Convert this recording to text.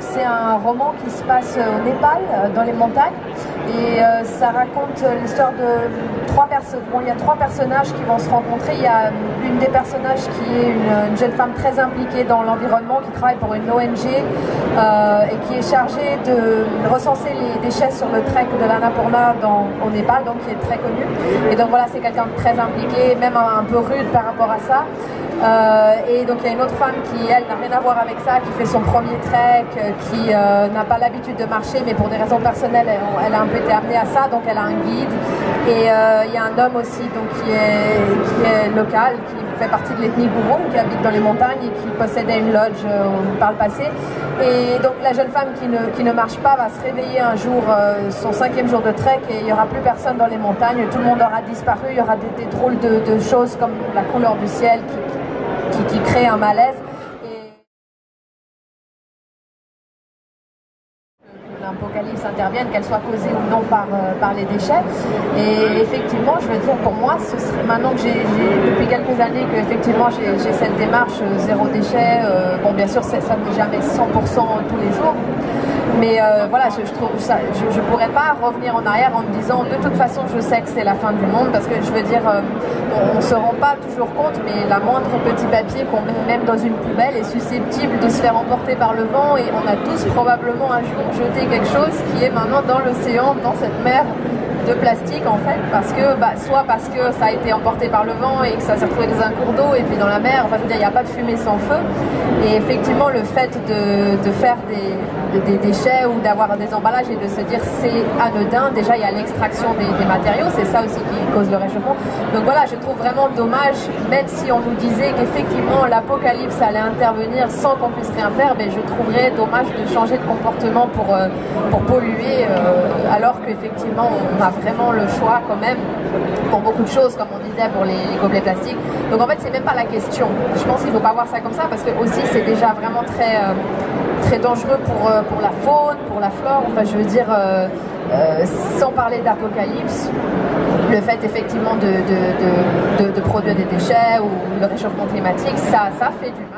C'est un roman qui se passe au Népal, dans les montagnes, et ça raconte l'histoire de trois personnes. Bon, il y a trois personnages qui vont se rencontrer. Il y a une des personnages qui est une jeune femme très impliquée dans l'environnement, qui travaille pour une ONG et qui est chargée de recenser les déchets sur le trek de l'Annapurna au Népal, donc qui est très connu. Et donc voilà, c'est quelqu'un de très impliqué, même un peu rude par rapport à ça. Et donc il y a une autre femme qui, elle, n'a rien à voir avec ça, qui fait son premier trek, qui n'a pas l'habitude de marcher, mais pour des raisons personnelles, elle a un peu été amenée à ça, donc elle a un guide. Et il y a un homme aussi donc, qui est local, qui fait partie de l'ethnie gourou, qui habite dans les montagnes et qui possédait une lodge par le passé. Et donc la jeune femme qui ne marche pas va se réveiller un jour, son 5e jour de trek, et il n'y aura plus personne dans les montagnes, tout le monde aura disparu, il y aura des drôles de choses comme la couleur du ciel qui crée un malaise. L'apocalypse intervienne, qu'elle soit causée ou non par les déchets. Et effectivement, je veux dire, pour moi, ce serait, maintenant que depuis quelques années que effectivement j'ai cette démarche zéro déchet, bon bien sûr ça n'est jamais 100% tous les jours, mais voilà, je pourrais pas revenir en arrière en me disant de toute façon je sais que c'est la fin du monde, parce que je veux dire, on se rend pas toujours compte, mais la moindre petit papier qu'on met même dans une poubelle est susceptible de se faire emporter par le vent, et on a tous probablement un jour jeté quelque chose qui est maintenant dans l'océan, dans cette mer de plastique en fait, parce que soit parce que ça a été emporté par le vent et que ça s'est retrouvé dans un cours d'eau et puis dans la mer, enfin je veux dire, il n'y a pas de fumée sans feu. Et effectivement le fait de faire des déchets ou d'avoir des emballages et de se dire c'est anodin, déjà il y a l'extraction des matériaux, c'est ça aussi qui cause le réchauffement. Donc voilà, je trouve vraiment dommage, même si on nous disait qu'effectivement l'apocalypse allait intervenir sans qu'on puisse rien faire, mais je trouverais dommage de changer de comportement pour polluer, alors qu'effectivement on a vraiment le choix quand même pour beaucoup de choses, comme on disait pour les gobelets plastiques. Donc en fait c'est même pas la question, je pense qu'il ne faut pas voir ça comme ça, parce que aussi c'est déjà vraiment très dangereux pour la faune, pour la flore, enfin je veux dire, sans parler d'apocalypse, le fait effectivement de produire des déchets ou le réchauffement climatique, ça fait du mal.